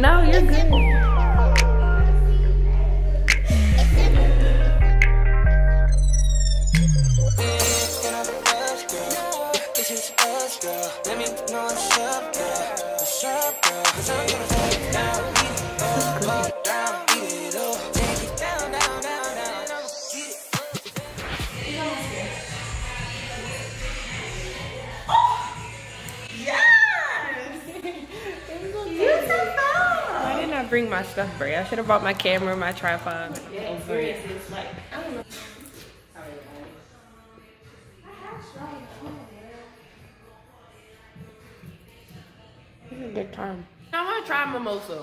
No, you're good. Bring my stuff, Bray. I should have brought my camera, my tripod. Yeah, experience is like, I don't know. Sorry, guys. It's a good time. I want to try mimosa.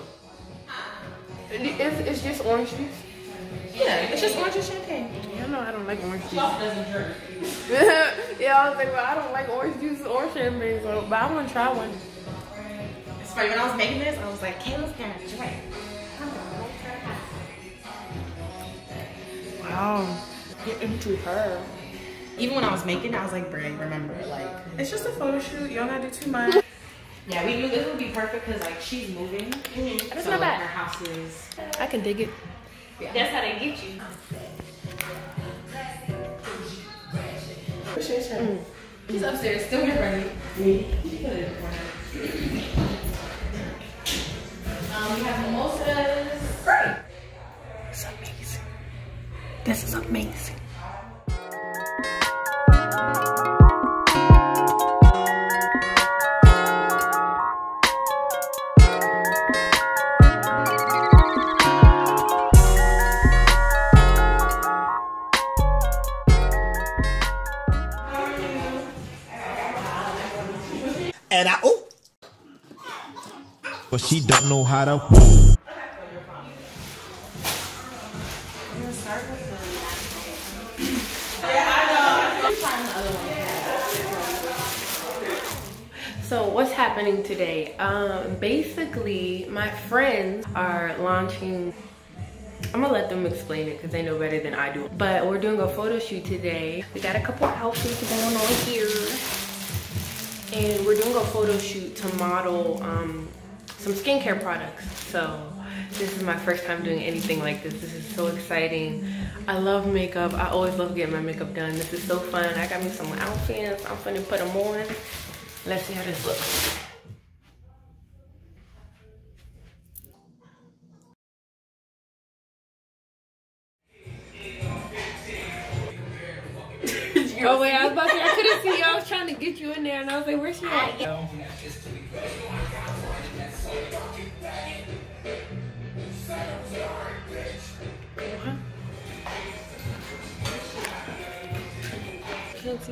It's just orange juice? Yeah, it's just orange juice champagne. Yeah, I know I don't like orange juice. Yeah, I was like, well, I don't like orange juice or champagne, so, but I want to try one. When I was making this, I was like, Kayla's gonna drink. Wow, get into her. Even when I was making it, I was like, Bray, remember, like, it's just a photo shoot. Y'all gotta do too much. Yeah, we knew this would be perfect because, like, she's moving. Mm-hmm. That's so not bad. Her house is. I can dig it. Yeah. That's how they get you. Mm. She's upstairs, still getting ready. Me. She put it in the corner. We have mimosas. Great. It's amazing. This is amazing. And I oh. But she don't know how to. We're gonna start with the. Yeah, I know. I'm trying the other one. So what's happening today? Basically, my friends are launching. I'm gonna let them explain it because they know better than I do. But we're doing a photo shoot today. We got a couple outfits going on here, and we're doing a photo shoot to model. Some skincare products. So this is my first time doing anything like this. This is so exciting. I love makeup. I always love getting my makeup done. This is so fun. I got me some outfits. I'm finna put them on. Let's see how this looks. Oh wait, I was about to, I couldn't see you. I was trying to get you in there and I was like, where's she at?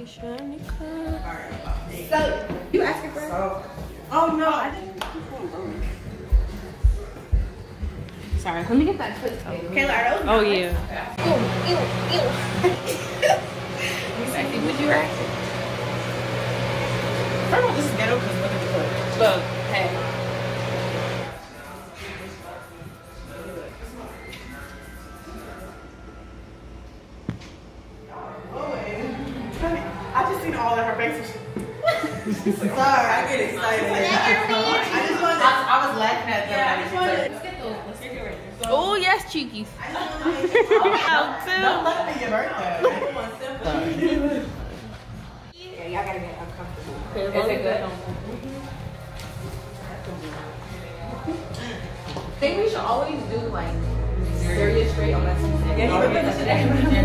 Shiny car. So, you asked your friend? Oh no, I didn't. Sorry, let me get that foot. Kayla, oh yeah. Ew. I think what you were asking. I don't know if this is ghetto because look at the foot. Look, hey. Sorry, I get excited. I was laughing at them. Let's get those. Let's get ready. Oh, yes, cheekies. Don't let me get birthday. Yeah, y'all gotta get uncomfortable. Is it good? I think we should always do like serious straight on that. Yeah, you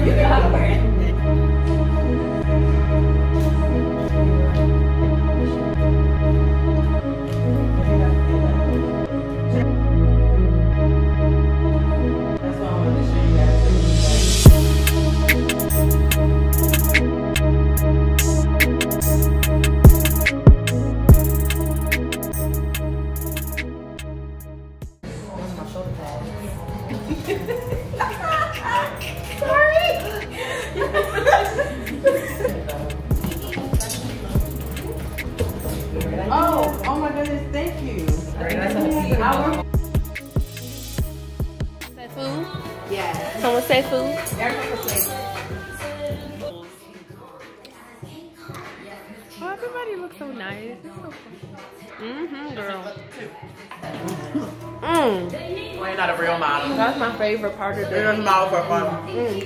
Everybody looks so nice. Mm-hmm, girl. Mm. We're not a real model. That's my favorite part of this. It's model for fun. Mm. Mm.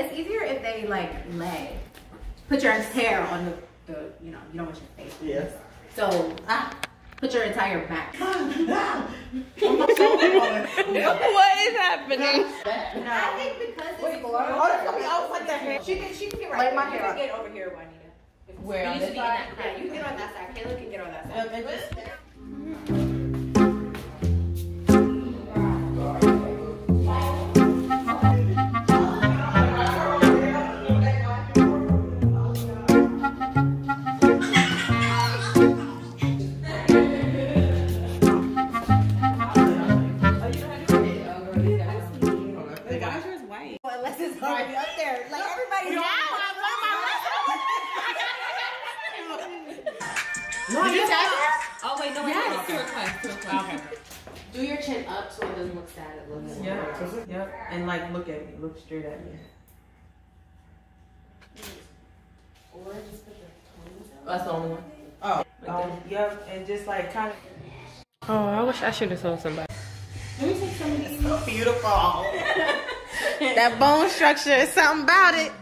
It's easier if they like lay. Put your hair on the you know, you don't want your face. Yeah. So put your entire back. What is happening? No. I think because it's blurred. I was like the hair. She can get right. Like my hair. You can get over here, Juanita. Where on this side? Yeah, you can get on that side. Kayla can get on that side. Okay. Do your chin up so it doesn't look sad. It looks sad. Yeah. Yep. And like, look at me. Look straight at me. Or just put the toes out. That's the only one. Oh. Like yep. And just like kind of. Oh, I wish I should have told somebody. Let me take some of these. So beautiful. That bone structure is something about it.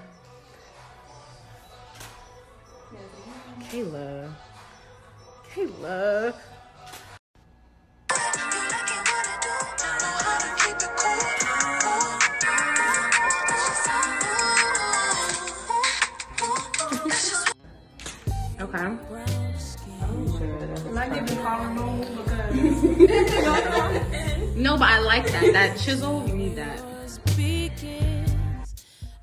Kayla. Kayla. Okay. Like they be calling normal because no, but I like that. That chisel, you need that.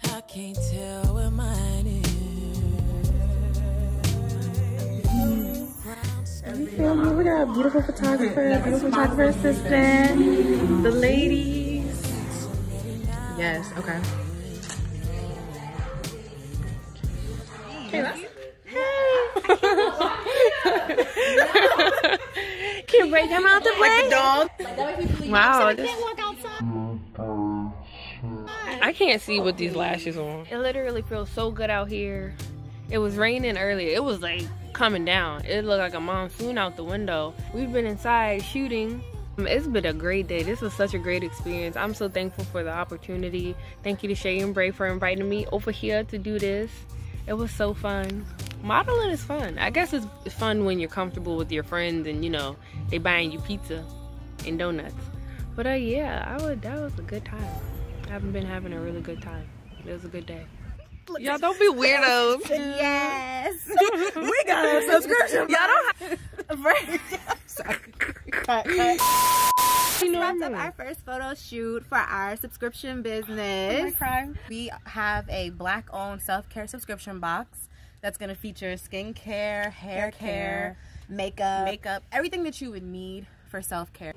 I can't tell where mine is. You feel me? We got a beautiful photographer, assistant, the ladies. Yes. Okay. Kayla. Can't break them out the way. Like the dog. Wow. So can't walk outside. I can't see with these lashes on. It literally feels so good out here. It was raining earlier. It was like coming down. It looked like a monsoon out the window. We've been inside shooting. It's been a great day. This was such a great experience. I'm so thankful for the opportunity. Thank you to Shay and Bray for inviting me over here to do this. It was so fun. Modeling is fun. I guess it's fun when you're comfortable with your friends and, you know, they buying you pizza and donuts. But yeah, that was a good time. I've been having a really good time. It was a good day. Y'all don't be weirdos. Yes. We got a subscription. Y'all don't have... Sorry. Cut. This wraps up our first photo shoot for our subscription business. We have a black-owned self-care subscription box that's going to feature skincare, hair care, makeup, everything that you would need for self-care.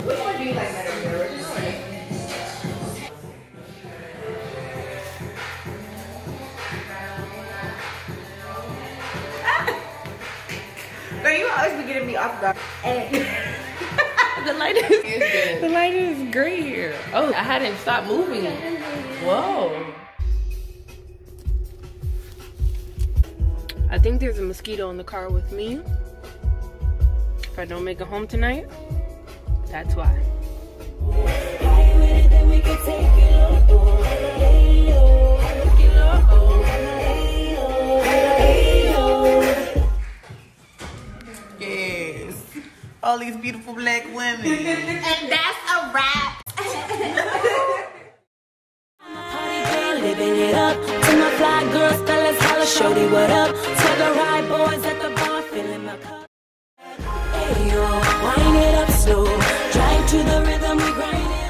We want to do like that. You always be getting me off guard. The light is great here. Oh, I hadn't stopped moving. Whoa. I think there's a mosquito in the car with me. If I don't make it home tonight, that's why. All these beautiful black women. And that's a wrap. Living it up to my fly girls, fellas, holla, shorty, what up? Tug a ride, boys at the bar, filling my cup. Hey yo, wind it up slow, drive to the rhythm, we grind it.